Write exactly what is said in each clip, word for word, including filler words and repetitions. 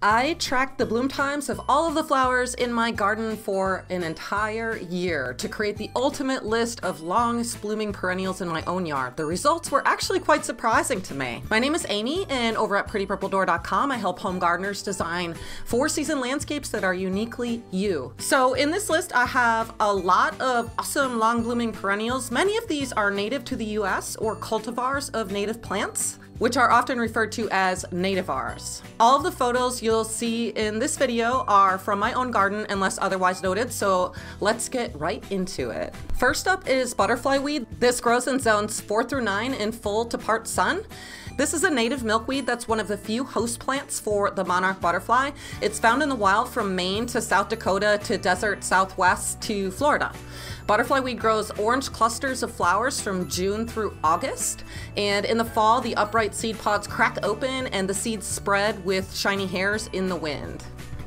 I tracked the bloom times of all of the flowers in my garden for an entire year to create the ultimate list of longest blooming perennials in my own yard. The results were actually quite surprising to me. My name is Amy, and over at pretty purple door dot com I help home gardeners design four season landscapes that are uniquely you. So in this list I have a lot of awesome long blooming perennials. Many of these are native to the U S or cultivars of native plants, which are often referred to as nativars. All of the photos you'll see in this video are from my own garden unless otherwise noted, so let's get right into it. First up is butterfly weed. This grows in zones four through nine in full to part sun. This is a native milkweed that's one of the few host plants for the monarch butterfly. It's found in the wild from Maine to South Dakota to desert Southwest to Florida. Butterfly weed grows orange clusters of flowers from June through August, and in the fall the upright seed pods crack open and the seeds spread with shiny hairs in the wind.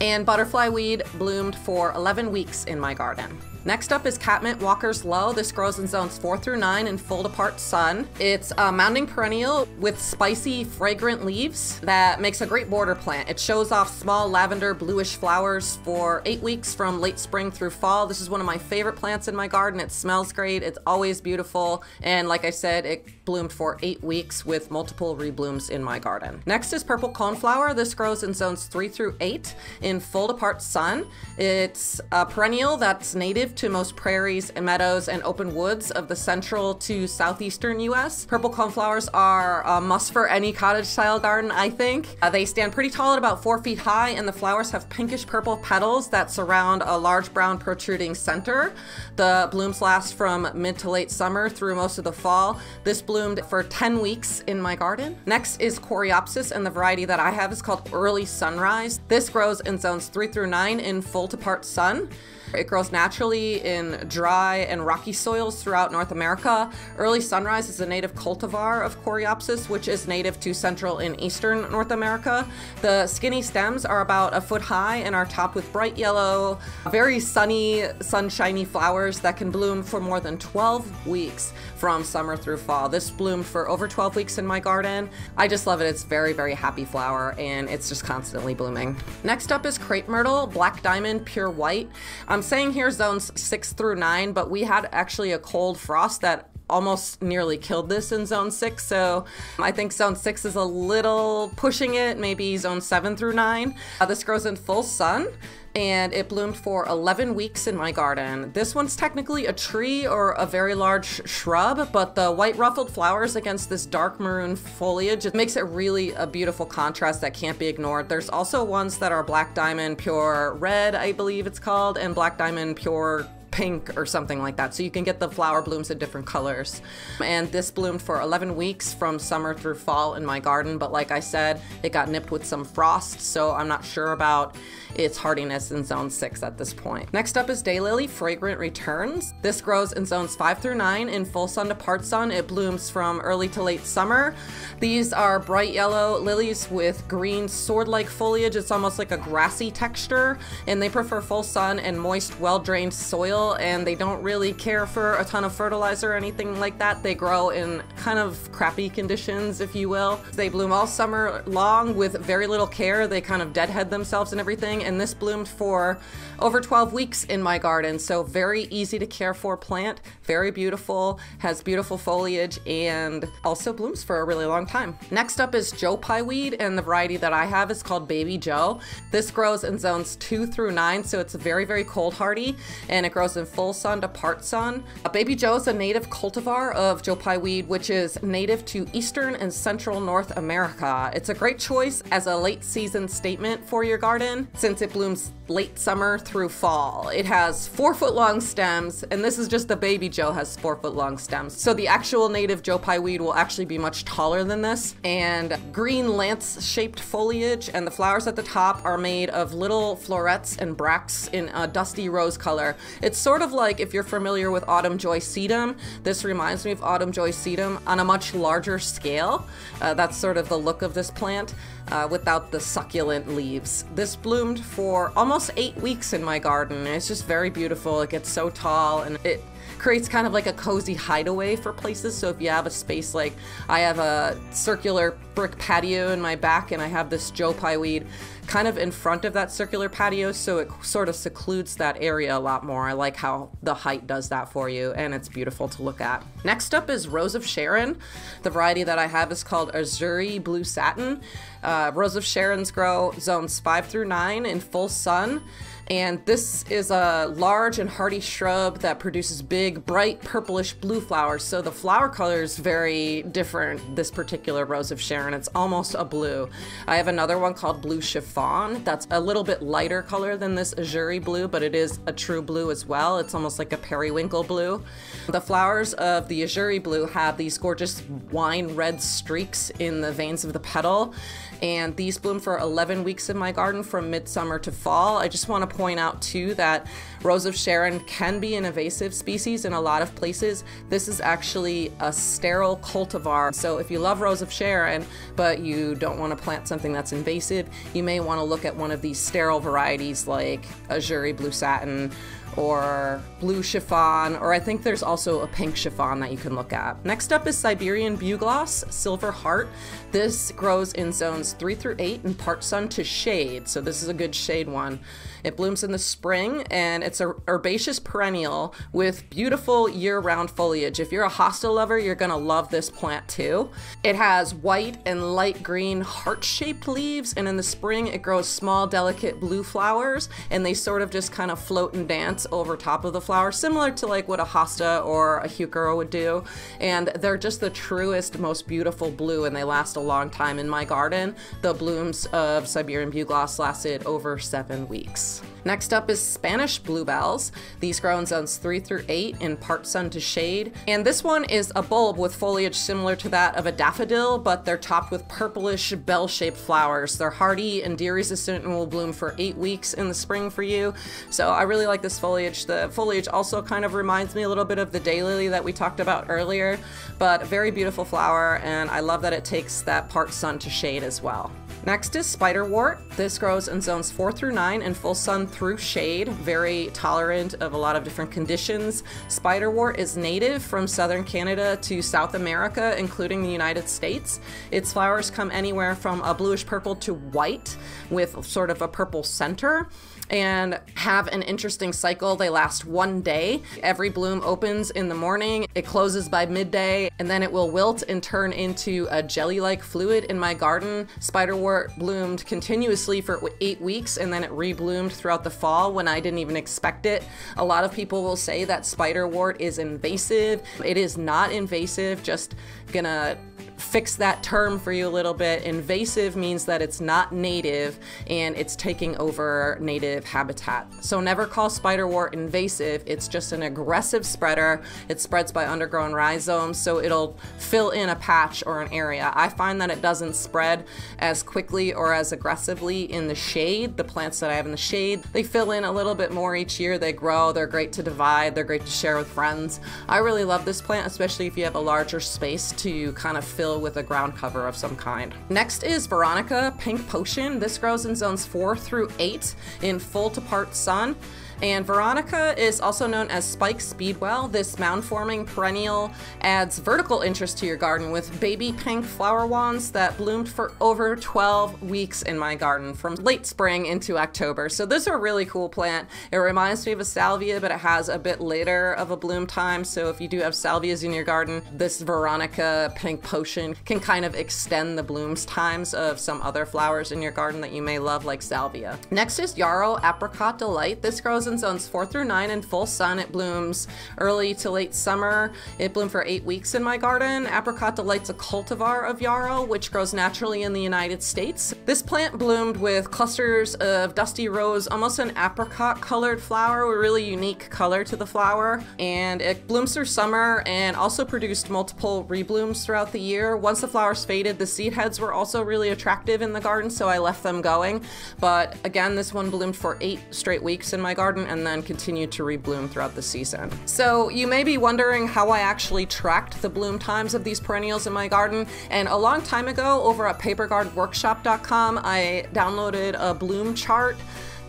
And butterfly weed bloomed for eleven weeks in my garden. Next up is Catmint 'Walkers Low'. This grows in zones four through nine in full to part sun. It's a mounding perennial with spicy, fragrant leaves that makes a great border plant. It shows off small lavender bluish flowers for eight weeks from late spring through fall. This is one of my favorite plants in my garden. It smells great, it's always beautiful, and like I said, it bloomed for eight weeks with multiple reblooms in my garden. Next is Purple Coneflower. This grows in zones three through eight in full to part sun. It's a perennial that's native to most prairies and meadows and open woods of the central to southeastern U S Purple coneflowers are a must for any cottage style garden, I think. Uh, they stand pretty tall at about four feet high, and the flowers have pinkish purple petals that surround a large brown protruding center. The blooms last from mid to late summer through most of the fall. This bloomed for ten weeks in my garden. Next is Coreopsis, and the variety that I have is called Early Sunrise. This grows in zones three through nine in full to part sun. It grows naturally in dry and rocky soils throughout North America. Early Sunrise is a native cultivar of Coreopsis, which is native to central and eastern North America. The skinny stems are about a foot high and are topped with bright yellow, very sunny, sunshiny flowers that can bloom for more than twelve weeks from summer through fall. This bloomed for over twelve weeks in my garden. I just love it. It's very, very happy flower, and it's just constantly blooming. Next up is Crape Myrtle, Black Diamond Pure White. I'm saying here zones six through nine, but we had actually a cold frost that almost nearly killed this in zone six, so I think zone six is a little pushing it, maybe zone seven through nine. Uh, this grows in full sun, and it bloomed for eleven weeks in my garden. This one's technically a tree or a very large shrub, but the white ruffled flowers against this dark maroon foliage, it makes it really a beautiful contrast that can't be ignored. There's also ones that are Black Diamond Pure Red, I believe it's called, and Black Diamond Pure Pink or something like that, so you can get the flower blooms in different colors. And this bloomed for eleven weeks from summer through fall in my garden, but like I said, it got nipped with some frost, so I'm not sure about its hardiness in zone six at this point. Next up is Daylily 'Fragrant Returns'. This grows in zones five through nine in full sun to part sun. It blooms from early to late summer. These are bright yellow lilies with green sword-like foliage. It's almost like a grassy texture, and they prefer full sun and moist, well-drained soil, and they don't really care for a ton of fertilizer or anything like that. They grow in kind of crappy conditions, if you will. They bloom all summer long with very little care. They kind of deadhead themselves and everything, and this bloomed for over twelve weeks in my garden, so very easy to care for plant, very beautiful, has beautiful foliage, and also blooms for a really long time. Next up is Joe Pye Weed, and the variety that I have is called Baby Joe. This grows in zones two through nine, so it's very, very cold hardy, and it grows in full sun to part sun. Uh, Baby Joe is a native cultivar of Joe Pye Weed, which is native to eastern and central North America. It's a great choice as a late season statement for your garden since it blooms late summer through fall. It has four foot long stems, and this is just the Baby Joe has four foot long stems. So the actual native Joe Pye Weed will actually be much taller than this, and green lance shaped foliage, and the flowers at the top are made of little florets and bracts in a dusty rose color. It's sort of like, if you're familiar with Autumn Joy Sedum, this reminds me of Autumn Joy Sedum on a much larger scale. Uh, that's sort of the look of this plant uh, without the succulent leaves. This bloomed for almost eight weeks in my garden. It's just very beautiful. It gets so tall, and it creates kind of like a cozy hideaway for places. So if you have a space, like I have a circular brick patio in my back, and I have this Joe Pye Weed kind of in front of that circular patio, so it sort of secludes that area a lot more. I like how the height does that for you, and it's beautiful to look at. Next up is Rose of Sharon. The variety that I have is called Azurri Blue Satin. Uh, Rose of Sharon's grow zones five through nine in full sun. And this is a large and hardy shrub that produces big, bright, purplish blue flowers. So the flower color is very different, this particular Rose of Sharon. It's almost a blue. I have another one called Blue Chiffon. That's a little bit lighter color than this Azurri blue, but it is a true blue as well. It's almost like a periwinkle blue. The flowers of the Azurri blue have these gorgeous wine red streaks in the veins of the petal. And these bloom for eleven weeks in my garden from midsummer to fall. I just want to point out too that Rose of Sharon can be an invasive species in a lot of places. This is actually a sterile cultivar. So if you love Rose of Sharon, but you don't want to plant something that's invasive, you may want to look at one of these sterile varieties like Azurri Blue Satin or Blue Chiffon, or I think there's also a Pink Chiffon that you can look at. Next up is Siberian Bugloss 'Silver Heart'. This grows in zones three through eight in part sun to shade, so this is a good shade one. It blooms in the spring, and it's a herbaceous perennial with beautiful year-round foliage. If you're a hosta lover, you're gonna love this plant too. It has white and light green heart-shaped leaves, and in the spring it grows small, delicate blue flowers, and they sort of just kind of float and dance over top of the flower, similar to like what a hosta or a heuchera would do. And they're just the truest, most beautiful blue, and they last a long time in my garden. The blooms of Siberian Bugloss lasted over seven weeks. Next up is Spanish Bluebells. These grow in zones three through eight in part sun to shade. And this one is a bulb with foliage similar to that of a daffodil, but they're topped with purplish bell-shaped flowers. They're hardy and dew resistant and will bloom for eight weeks in the spring for you. So I really like this foliage. The foliage also kind of reminds me a little bit of the daylily that we talked about earlier, but very beautiful flower, and I love that it takes that part sun to shade as well. Next is Spiderwort. This grows in zones four through nine in full sun through shade, very tolerant of a lot of different conditions. Spiderwort is native from southern Canada to South America, including the United States. Its flowers come anywhere from a bluish purple to white with sort of a purple center, and have an interesting cycle. They last one day. Every bloom opens in the morning, it closes by midday, and then it will wilt and turn into a jelly-like fluid in my garden. Spiderwort bloomed continuously for eight weeks, and then it re-bloomed throughout the fall when I didn't even expect it. A lot of people will say that spiderwort is invasive. It is not invasive, just gonna fix that term for you a little bit. Invasive means that it's not native and it's taking over native habitat. So never call spiderwort invasive. It's just an aggressive spreader. It spreads by undergrown rhizomes, so it'll fill in a patch or an area. I find that it doesn't spread as quickly or as aggressively in the shade. The plants that I have in the shade, they fill in a little bit more each year. They grow, they're great to divide, they're great to share with friends. I really love this plant, especially if you have a larger space to kind of fill with a ground cover of some kind. Next is Veronica 'Pink Potion'. This grows in zones four through eight in full to part sun. And Veronica is also known as Spike Speedwell. This mound-forming perennial adds vertical interest to your garden with baby pink flower wands that bloomed for over twelve weeks in my garden from late spring into October. So this is a really cool plant. It reminds me of a salvia, but it has a bit later of a bloom time. So if you do have salvias in your garden, this Veronica 'Pink Potion' can kind of extend the blooms times of some other flowers in your garden that you may love, like salvia. Next is Yarrow 'Apricot Delight'. This grows in zones four through nine in full sun. It blooms early to late summer. It bloomed for eight weeks in my garden. Apricot Delight's a cultivar of yarrow, which grows naturally in the United States. This plant bloomed with clusters of dusty rose, almost an apricot colored flower, a really unique color to the flower. And it blooms through summer and also produced multiple reblooms throughout the year. Once the flowers faded, the seed heads were also really attractive in the garden, so I left them going. But again, this one bloomed for eight straight weeks in my garden, and then continue to rebloom throughout the season. So you may be wondering how I actually tracked the bloom times of these perennials in my garden. And a long time ago over at paper guard workshop dot com, I downloaded a bloom chart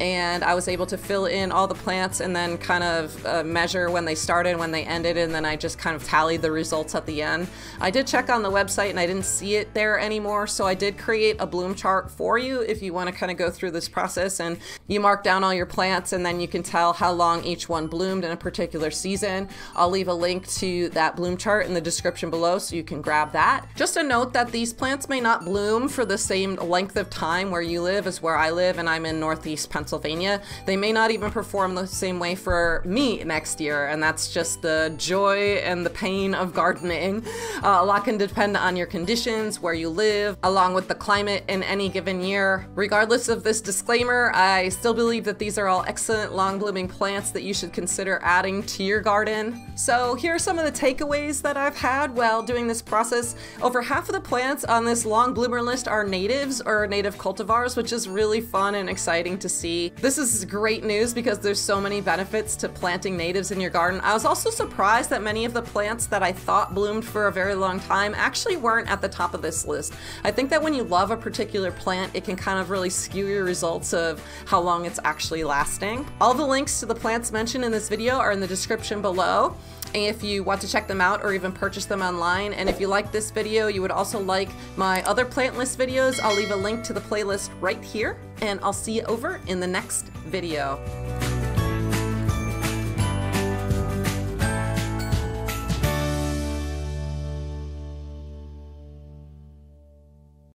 and I was able to fill in all the plants and then kind of uh, measure when they started, when they ended, and then I just kind of tallied the results at the end. I did check on the website and I didn't see it there anymore, so I did create a bloom chart for you if you want to kind of go through this process, and you mark down all your plants and then you can tell how long each one bloomed in a particular season. I'll leave a link to that bloom chart in the description below so you can grab that. Just a note that these plants may not bloom for the same length of time where you live as where I live, and I'm in Northeast Pennsylvania. They may not even perform the same way for me next year, and that's just the joy and the pain of gardening. Uh, a lot can depend on your conditions, where you live, along with the climate in any given year. Regardless of this disclaimer, I still believe that these are all excellent long blooming plants that you should consider adding to your garden. So here are some of the takeaways that I've had while doing this process. Over half of the plants on this long bloomer list are natives or native cultivars, which is really fun and exciting to see. This is great news because there's so many benefits to planting natives in your garden. I was also surprised that many of the plants that I thought bloomed for a very long time actually weren't at the top of this list. I think that when you love a particular plant, it can kind of really skew your results of how long it's actually lasting. All the links to the plants mentioned in this video are in the description below if you want to check them out or even purchase them online. And if you like this video, you would also like my other plant list videos. I'll leave a link to the playlist right here, and I'll see you over in the next video.